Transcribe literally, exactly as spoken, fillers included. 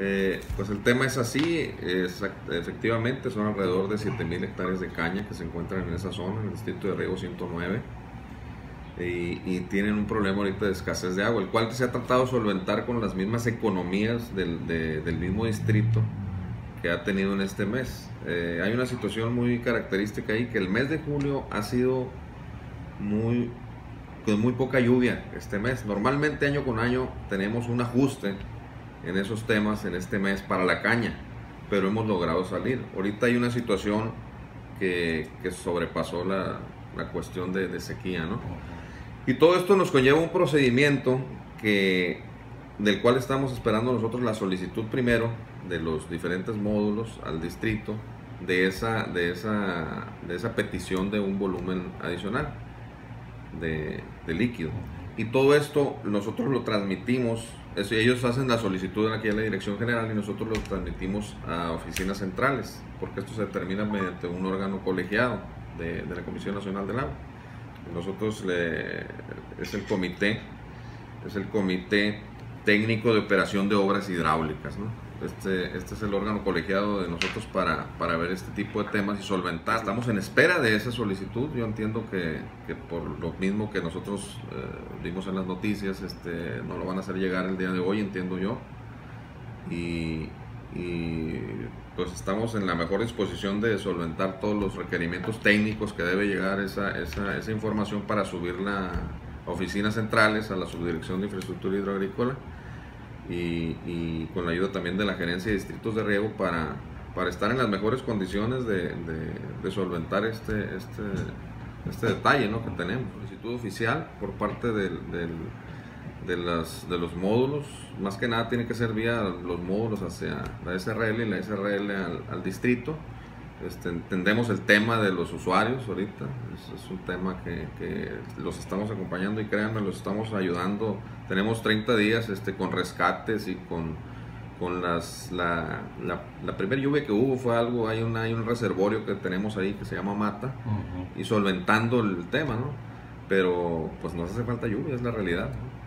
Eh, pues el tema es así, es, efectivamente son alrededor de siete mil hectáreas de caña que se encuentran en esa zona, en el distrito de Riego ciento nueve, y, y tienen un problema ahorita de escasez de agua, el cual se ha tratado de solventar con las mismas economías del, de, del mismo distrito que ha tenido en este mes. Eh, hay una situación muy característica ahí, que el mes de julio ha sido muy, con muy poca lluvia este mes. Normalmente año con año tenemos un ajuste en esos temas en este mes para la caña, pero hemos logrado salir. Ahorita hay una situación que, que sobrepasó la, la cuestión de, de sequía, ¿no? Y todo esto nos conlleva un procedimiento que, del cual estamos esperando nosotros la solicitud primero de los diferentes módulos al distrito de esa, de esa, de esa petición de un volumen adicional de, de líquido. Y todo esto nosotros lo transmitimos, ellos hacen la solicitud aquí a la Dirección General y nosotros lo transmitimos a oficinas centrales, porque esto se determina mediante un órgano colegiado de, de la Comisión Nacional del Agua. Nosotros le, es el comité, es el comité técnico de operación de obras hidráulicas, ¿no? Este, este es el órgano colegiado de nosotros para, para ver este tipo de temas y solventar. Estamos en espera de esa solicitud. Yo entiendo que, que por lo mismo que nosotros eh, vimos en las noticias, este, no lo van a hacer llegar el día de hoy, entiendo yo. Y, y pues estamos en la mejor disposición de solventar todos los requerimientos técnicos que debe llegar esa, esa, esa información para subirla a oficinas centrales, a la Subdirección de Infraestructura Hidroagrícola. Y, y con la ayuda también de la Gerencia de Distritos de Riego para, para estar en las mejores condiciones de, de, de solventar este, este, este detalle, ¿no?, que tenemos. Solicitud oficial por parte del, del, de, las, de los módulos, más que nada tiene que ser vía los módulos hacia la S R L y la S R L al, al distrito. Este, entendemos el tema de los usuarios ahorita, es, es un tema que, que los estamos acompañando y créanme, los estamos ayudando. Tenemos treinta días este, con rescates y con, con las, la, la, la primera lluvia que hubo fue algo, hay, una, hay un reservorio que tenemos ahí que se llama Mata, uh-huh. Y solventando el tema, ¿no? Pero pues nos hace falta lluvia, es la realidad, ¿no?